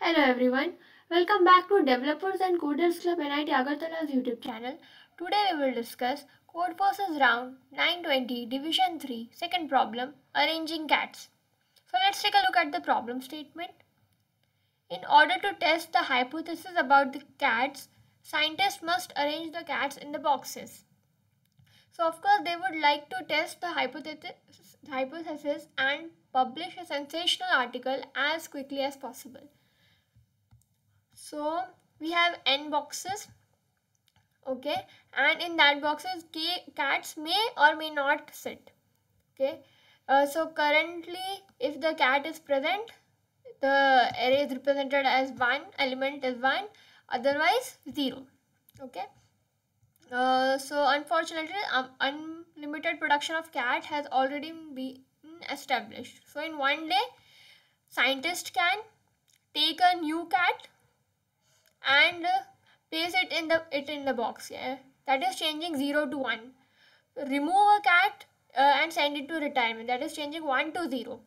Hello everyone, welcome back to Developers and Coders Club NIT Agartala's YouTube channel. Today we will discuss Code Forces Round 920 Division 3 second problem, Arranging Cats. So let's take a look at the problem statement. In order to test the hypothesis about the cats, scientists must arrange the cats in the boxes. So of course they would like to test the hypothesis and publish a sensational article as quickly as possible. So we have n boxes, okay, and in that boxes cats may or may not sit, okay. So currently if the cat is present, the array is represented as 1, element is 1, otherwise 0, okay. So unfortunately unlimited production of cat has already been established. So in one day scientists can take a new cat and place it in the box, yeah? That is changing 0 to 1. Remove a cat and send it to retirement, that is changing 1 to 0.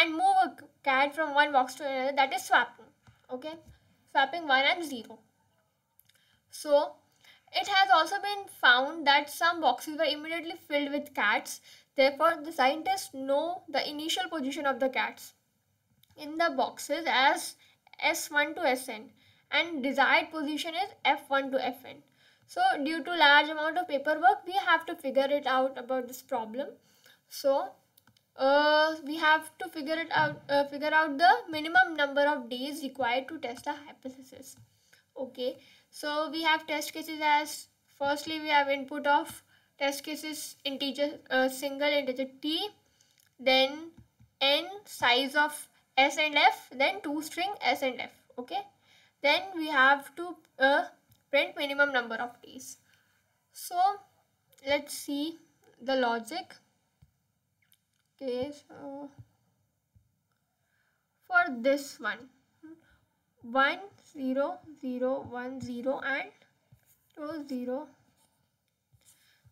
And move a cat from one box to another, that is swapping, okay, swapping 1 and 0. So it has also been found that some boxes were immediately filled with cats. Therefore, the scientists know the initial position of the cats in the boxes as S1 to Sn and desired position is F1 to Fn. So, due to large amount of paperwork, we have to figure it out about this problem. So, we have to figure out the minimum number of days required to test the hypothesis. Okay. So we have test cases as, firstly we have input of test cases integer, single integer t, then n size of s and f, then two string s and f, okay. Then we have to print minimum number of days. So let's see the logic. Okay, so for this one, 1 0 0 1 0 and 2 0.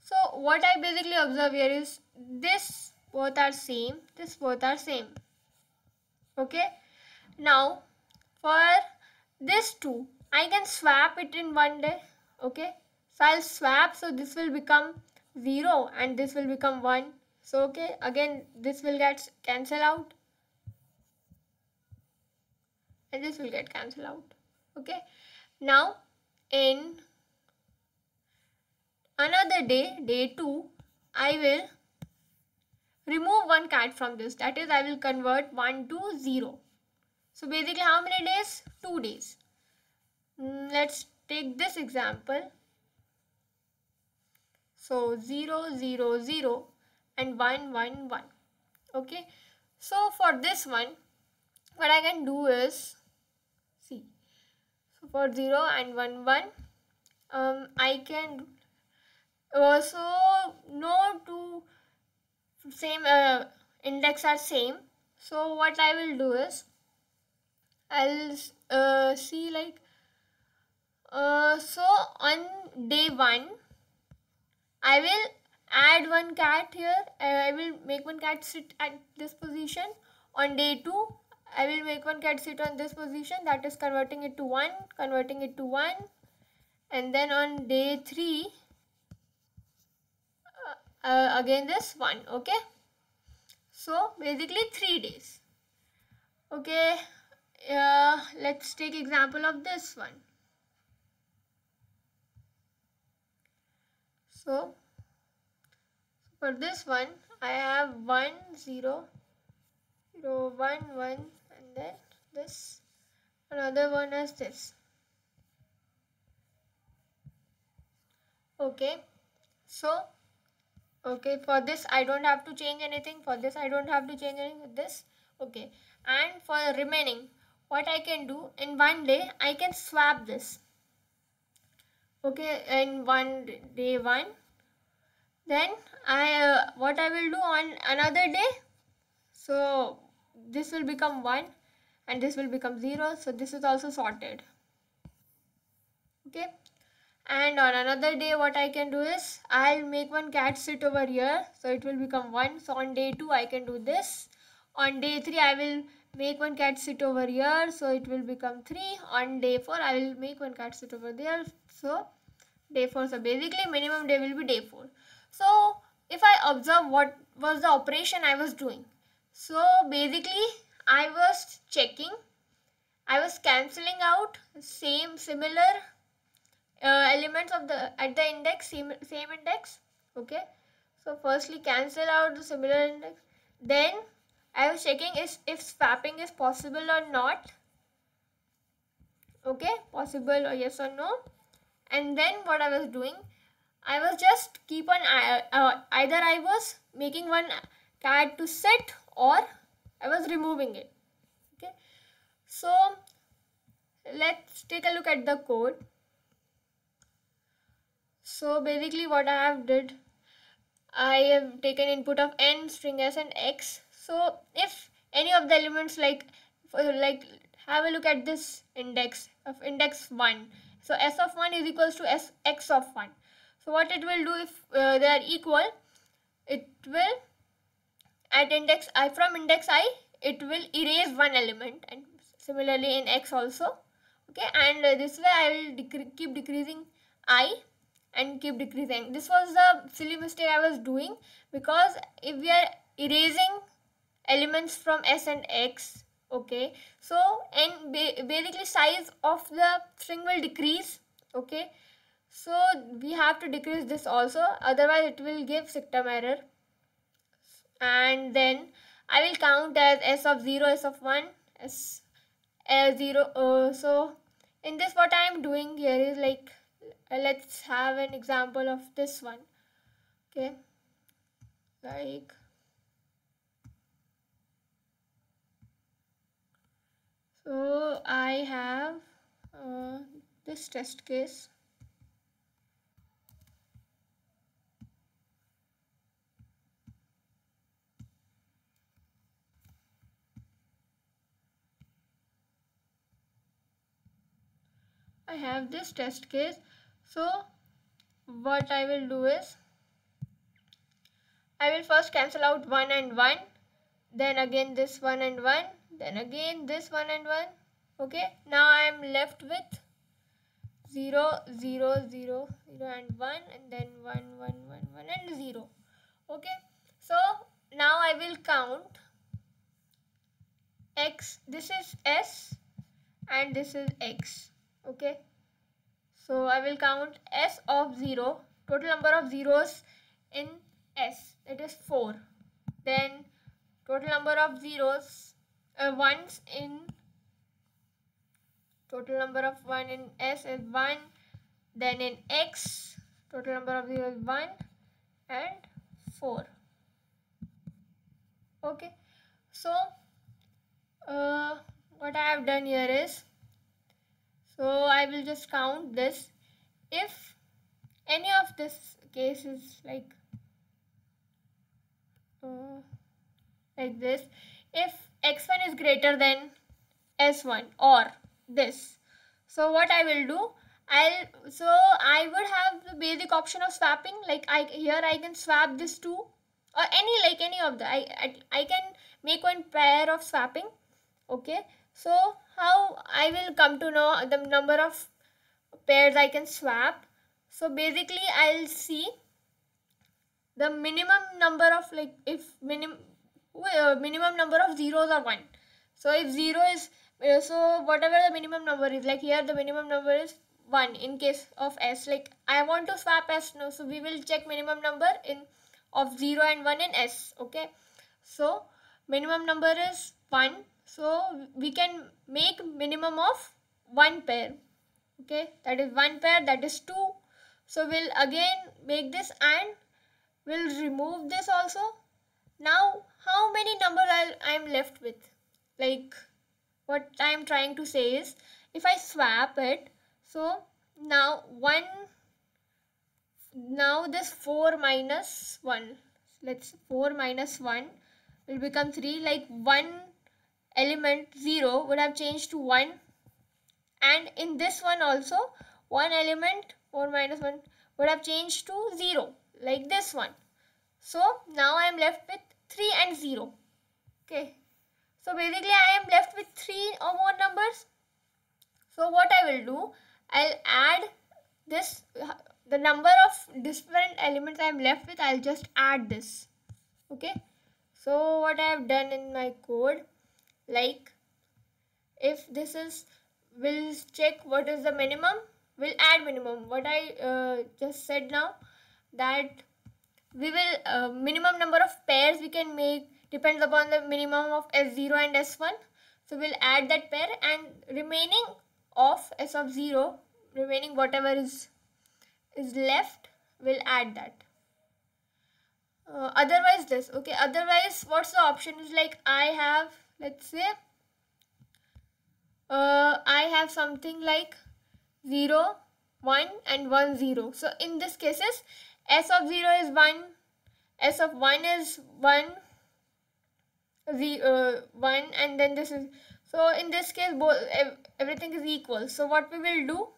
So what I basically observe here is this both are same, this both are same, okay. Now for this 2 I can swap it in one day, okay. So I'll swap, so this will become 0 and this will become 1, so okay, again this will get cancelled out and this will get cancelled out, okay. Now in another day, day 2, I will remove one cat from this, that is I will convert 1 to 0. So basically how many days? 2 days. Let's take this example. So 0 0 0 and 1 1 1, okay. So for this one what I can do is, see, so for 0 and 1 1 I can also no two same index are same. So what I will do is I'll see like so on day 1 I will add one cat here, I will make one cat sit at this position. On day 2 I will make one cat sit on this position, that is converting it to 1, converting it to 1, and then on day 3 again this 1, okay. So basically 3 days, okay. Let's take example of this one. So for this one I have 1 0 0 1 1 and then this, another one is this, okay. So okay, for this I don't have to change anything, for this I don't have to change anything with this, okay. And for the remaining what I can do, in one day I can swap this, okay, in one day 1, then I what I will do on another day, so this will become 1 and this will become 0, so this is also sorted, okay. And on another day what I can do is I'll make one cat sit over here, so it will become 1. So on day 2 I can do this, on day 3 I will make one cat sit over here, so it will become 3. On day 4, I will make one cat sit over there, so day 4. So basically minimum day will be day 4. So if I observe what was the operation I was doing, so basically I was checking, I was cancelling out similar elements of the at the index, same index. Okay, so firstly cancel out the similar index, then I was checking if swapping is possible or not. Okay, possible or yes or no. And then what I was doing, I was just keep on either I was making one cat to sit or I was removing it. Okay, so let's take a look at the code. So basically what I have did, I have taken input of n, string s and x. So if any of the elements, like have a look at this index of index 1. So s of 1 is equals to s x of 1. So what it will do, if they are equal, it will at index I, from index I, it will erase one element, and similarly in x also. Okay, and this way I will keep decreasing I and keep decreasing. This was the silly mistake I was doing, because if we are erasing elements from s and x, okay, so and basically size of the string will decrease. Okay, so we have to decrease this also, otherwise it will give system error. And then I will count as s of 0, s of 1, s 0. So in this what I am doing here is like, let's have an example of this one. Okay, like, so I have this test case. I have this test case. So what I will do is, I will first cancel out 1 and 1, then again this 1 and 1, then again this 1 and 1. Okay, now I am left with 0, 0, 0, 0 and 1, and then 1, 1, 1, 1 and 0. Okay, so now I will count x, this is s and this is x. Okay, so I will count s of 0, total number of zeros in s, it is 4. Then total number of zeros, ones in, total number of 1 in s is 1. Then in x, total number of 0 is 1 and 4. Okay, so what I have done here is, so I will just count this. If any of this case is like this, if x1 is greater than s1 or this, so what I will do, I would have the basic option of swapping. Like I can swap this two, or any of the I can make one pair of swapping. Okay, so how I will come to know the number of pairs I can swap. So basically I'll see the minimum number of, like, if minimum number of zeros or one. So if 0 is, so whatever the minimum number is, like here the minimum number is 1 in case of s. Like I want to swap s now, so we will check minimum number in of 0 and 1 in s. Okay, so minimum number is 1. So we can make minimum of one pair. Okay, that is one pair, that is 2. So we'll again make this and we'll remove this also. Now how many numbers I'm left with? Like what I'm trying to say is, if I swap it, so now this 4 minus 1, let's 4 minus 1 will become 3. Like one element 0 would have changed to 1, and in this one also one element 4 minus 1 would have changed to 0, like this one. So now I am left with 3 and 0. Okay, so So basically I am left with 3 or more numbers. So what I will do, I'll add this, the number of different elements I am left with, I'll just add this. Okay. So what I have done in my code, like if this is, we'll check what is the minimum, we'll add minimum. What I just said now, that we will minimum number of pairs we can make depends upon the minimum of S0 and S1. So we'll add that pair, and remaining of S of 0, remaining whatever is left, we'll add that. Otherwise this, okay, otherwise what's the option is, like I have, let's say I have something like 0, 1 and 1, 0. So in this cases, S of 0 is 1, S of 1 is 1, 1, and then this is, so in this case both everything is equal. So what we will do,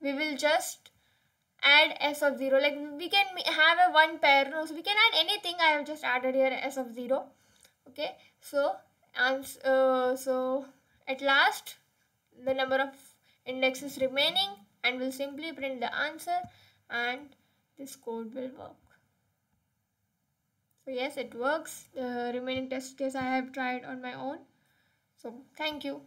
we will just add S of 0, like we can have a 1 pair, no? So we can add anything. I have just added here S of 0. Okay, so so at last the number of indexes remaining, and we'll simply print the answer, and this code will work. So yes, it works. The remaining test case I have tried on my own. So thank you.